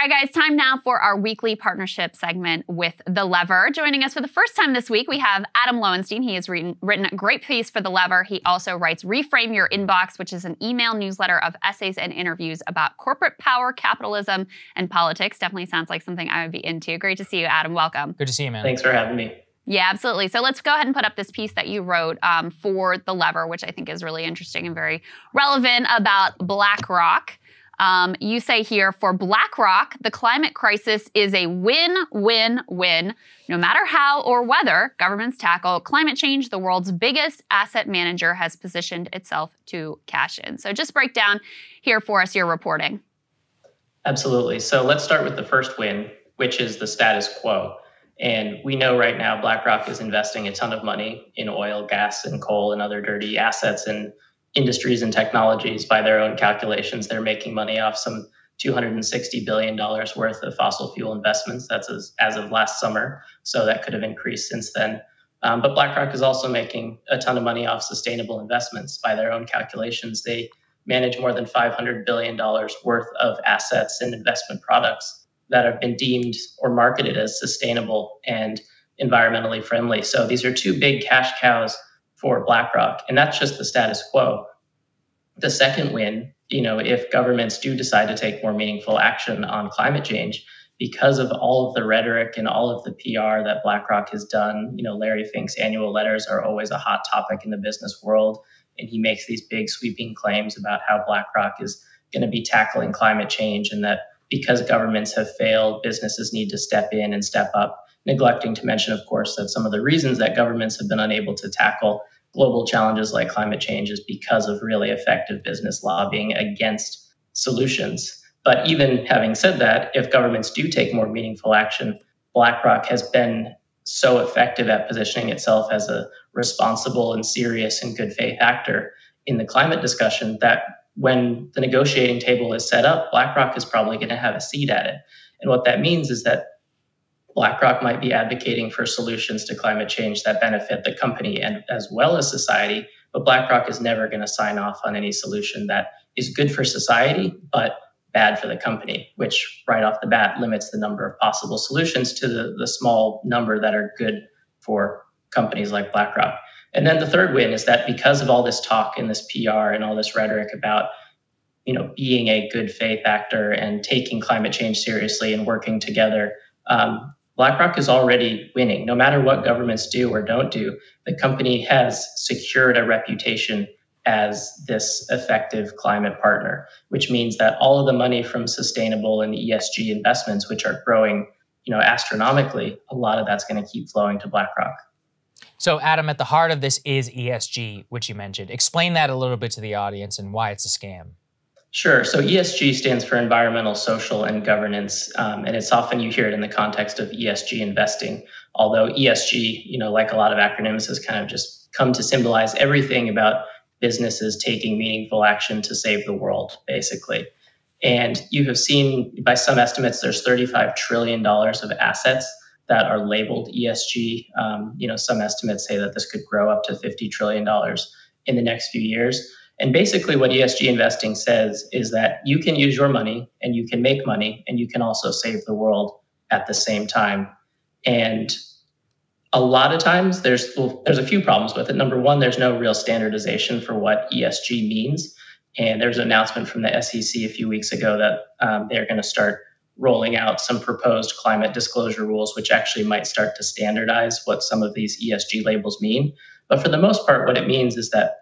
All right, guys, time now for our weekly partnership segment with The Lever. Joining us for the first time this week, we have Adam Lowenstein. He has written a great piece for The Lever. He also writes Reframe Your Inbox, which is an email newsletter of essays and interviews about corporate power, capitalism, and politics. Definitely sounds like something I would be into. Great to see you, Adam. Welcome. Good to see you, man. Thanks for having me. Yeah, absolutely. So let's go ahead and put up this piece that you wrote for The Lever, which I think is really interesting and very relevant about BlackRock. You say here, for BlackRock, the climate crisis is a win-win-win. No matter how or whether governments tackle climate change, the world's biggest asset manager has positioned itself to cash in. So just break down here for us your reporting. Absolutely. So let's start with the first win, which is the status quo. And we know right now BlackRock is investing a ton of money in oil, gas, and coal and other dirty assets and industries and technologies. By their own calculations, they're making money off some $260 billion worth of fossil fuel investments. That's as of last summer. So that could have increased since then. But BlackRock is also making a ton of money off sustainable investments. By their own calculations, they manage more than $500 billion worth of assets and investment products that have been deemed or marketed as sustainable and environmentally friendly. So these are two big cash cows for BlackRock, and that's just the status quo. The second win, if governments do decide to take more meaningful action on climate change, because of all of the rhetoric and all of the PR that BlackRock has done, Larry Fink's annual letters are always a hot topic in the business world, and he makes these big sweeping claims about how BlackRock is going to be tackling climate change, and that because governments have failed, businesses need to step in and step up, neglecting to mention, of course, that some of the reasons that governments have been unable to tackle global challenges like climate change is because of really effective business lobbying against solutions. But even having said that, if governments do take more meaningful action, BlackRock has been so effective at positioning itself as a responsible and serious and good faith actor in the climate discussion that when the negotiating table is set up, BlackRock is probably going to have a seat at it. And what that means is that BlackRock might be advocating for solutions to climate change that benefit the company and as well as society, but BlackRock is never going to sign off on any solution that is good for society but bad for the company, which right off the bat limits the number of possible solutions to the small number that are good for companies like BlackRock. And then the third win is that because of all this talk and this PR and all this rhetoric about being a good faith actor and taking climate change seriously and working together, BlackRock is already winning. No matter what governments do or don't do, the company has secured a reputation as this effective climate partner, which means that all of the money from sustainable and ESG investments, which are growing astronomically, a lot of that's going to keep flowing to BlackRock. So Adam, at the heart of this is ESG, which you mentioned. Explain that a little bit to the audience and why it's a scam. Sure. So ESG stands for environmental, social, and governance. And it's often you hear it in the context of ESG investing, although ESG, like a lot of acronyms, has kind of just come to symbolize everything about businesses taking meaningful action to save the world, basically. And you have seen, by some estimates, there's $35 trillion of assets that are labeled ESG. Some estimates say that this could grow up to $50 trillion in the next few years. And basically what ESG investing says is that you can use your money and you can make money and you can also save the world at the same time. And a lot of times there's a few problems with it. Number one, there's no real standardization for what ESG means. And there's an announcement from the SEC a few weeks ago that they're going to start rolling out some proposed climate disclosure rules, which actually might start to standardize what some of these ESG labels mean. But for the most part, what it means is that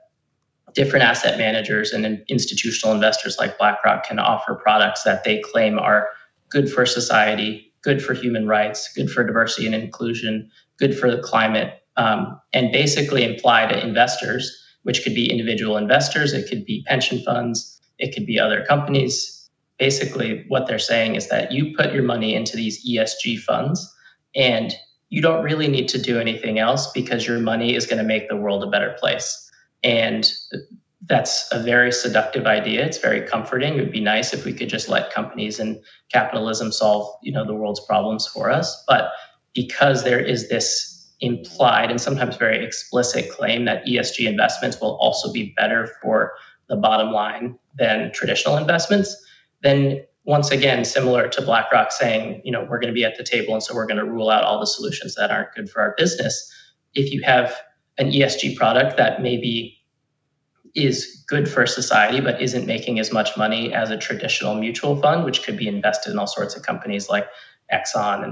different asset managers and institutional investors like BlackRock can offer products that they claim are good for society, good for human rights, good for diversity and inclusion, good for the climate, and basically imply to investors, which could be individual investors, it could be pension funds, it could be other companies. Basically, what they're saying is that you put your money into these ESG funds and you don't really need to do anything else because your money is going to make the world a better place. And that's a very seductive idea. It's very comforting. It would be nice if we could just let companies and capitalism solve, the world's problems for us. But because there is this implied and sometimes very explicit claim that ESG investments will also be better for the bottom line than traditional investments, then once again, similar to BlackRock saying, you know, we're going to be at the table, and so we're going to rule out all the solutions that aren't good for our business. If you have an ESG product that maybe is good for society but isn't making as much money as a traditional mutual fund, which could be invested in all sorts of companies like Exxon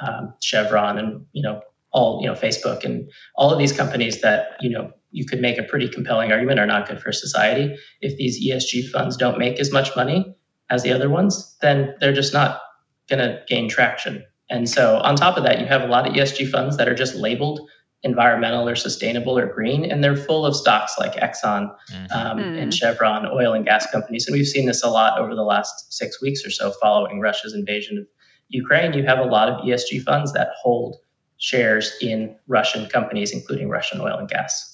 and Chevron and, you know, all, you know, Facebook and all of these companies that, you know, you could make a pretty compelling argument are not good for society. If these ESG funds don't make as much money as the other ones, then they're just not going to gain traction. And so on top of that, you have a lot of ESG funds that are just labeled environmental or sustainable or green, and they're full of stocks like Exxon and Chevron, oil and gas companies. And we've seen this a lot over the last 6 weeks or so following Russia's invasion of Ukraine. You have a lot of ESG funds that hold shares in Russian companies, including Russian oil and gas.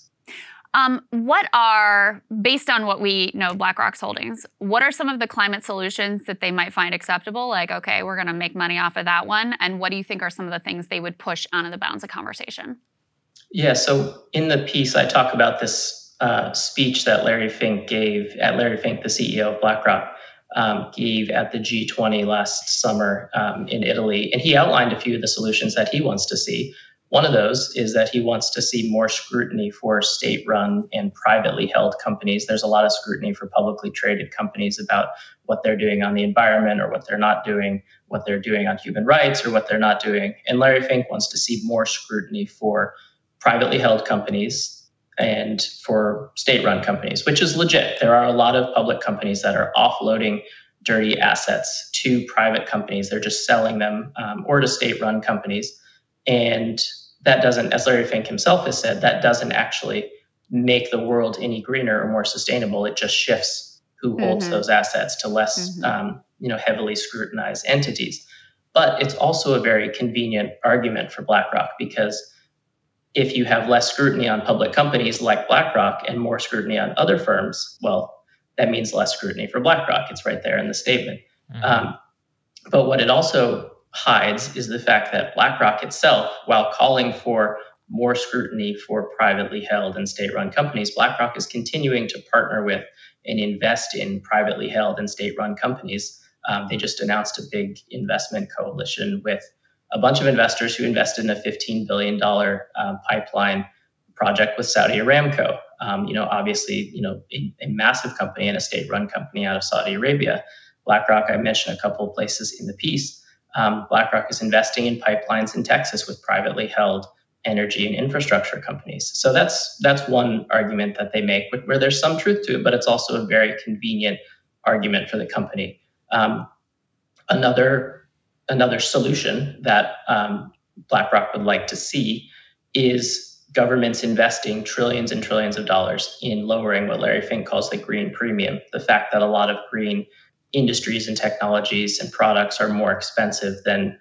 What are, based on what we know BlackRock's holdings, what are some of the climate solutions that they might find acceptable? Like, okay, we're going to make money off of that one. And what do you think are some of the things they would push onto the bounds of conversation? Yeah, so in the piece, I talk about this speech that Larry Fink gave, the CEO of BlackRock, gave at the G20 last summer in Italy. And he outlined a few of the solutions that he wants to see. One of those is that he wants to see more scrutiny for state-run and privately held companies. There's a lot of scrutiny for publicly traded companies about what they're doing on the environment or what they're not doing, what they're doing on human rights or what they're not doing. And Larry Fink wants to see more scrutiny for privately held companies and for state-run companies, which is legit. There are a lot of public companies that are offloading dirty assets to private companies. They're just selling them or to state-run companies. And that doesn't, as Larry Fink himself has said, that doesn't actually make the world any greener or more sustainable. It just shifts who holds those assets to less, heavily scrutinized entities. But it's also a very convenient argument for BlackRock, because if you have less scrutiny on public companies like BlackRock and more scrutiny on other firms, well, that means less scrutiny for BlackRock. It's right there in the statement. But what it also hides is the fact that BlackRock itself, while calling for more scrutiny for privately held and state-run companies, BlackRock is continuing to partner with and invest in privately held and state-run companies. They just announced a big investment coalition with a bunch of investors who invested in a $15 billion pipeline project with Saudi Aramco. Obviously, a massive company and a state-run company out of Saudi Arabia. BlackRock, I mentioned a couple of places in the piece. BlackRock is investing in pipelines in Texas with privately held energy and infrastructure companies. So that's one argument that they make, where there's some truth to it, but it's also a very convenient argument for the company. Another solution that BlackRock would like to see is governments investing trillions and trillions of dollars in lowering what Larry Fink calls the green premium, the fact that a lot of green industries and technologies and products are more expensive than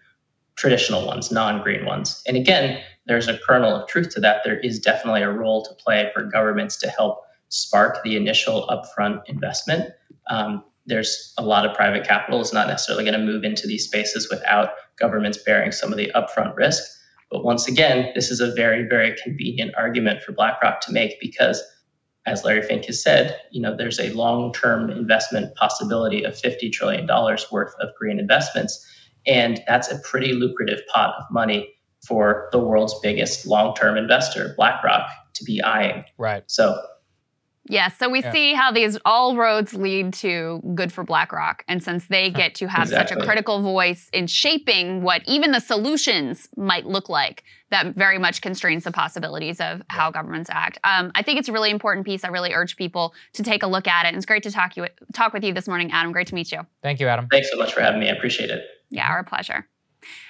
traditional ones, non-green ones. And again, there's a kernel of truth to that. There is definitely a role to play for governments to help spark the initial upfront investment. There's a lot of private capital is not necessarily going to move into these spaces without governments bearing some of the upfront risk. But once again, this is a very, very convenient argument for BlackRock to make, because as Larry Fink has said, there's a long-term investment possibility of $50 trillion worth of green investments. And that's a pretty lucrative pot of money for the world's biggest long-term investor, BlackRock, to be eyeing. Right. So, yeah, so we see how these all roads lead to good for BlackRock. And since they get to have such a critical voice in shaping what even the solutions might look like, that very much constrains the possibilities of how governments act. I think it's a really important piece. I really urge people to take a look at it. And it's great to talk with you this morning, Adam. Great to meet you. Thank you, Adam. Thanks so much for having me. I appreciate it. Yeah, our pleasure.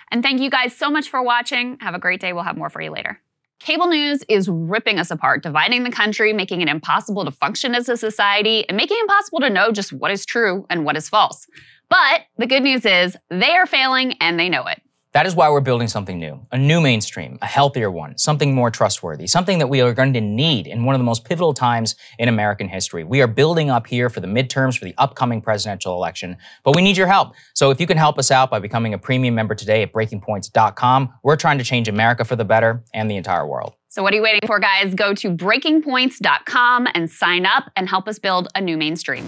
And thank you guys so much for watching. Have a great day. We'll have more for you later. Cable news is ripping us apart, dividing the country, making it impossible to function as a society, and making it impossible to know just what is true and what is false. But the good news is they are failing and they know it. That is why we're building something new, a new mainstream, a healthier one, something more trustworthy, something that we are going to need in one of the most pivotal times in American history. We are building up here for the midterms, for the upcoming presidential election, but we need your help. So if you can help us out by becoming a premium member today at breakingpoints.com, we're trying to change America for the better and the entire world. So what are you waiting for, guys? Go to breakingpoints.com and sign up and help us build a new mainstream.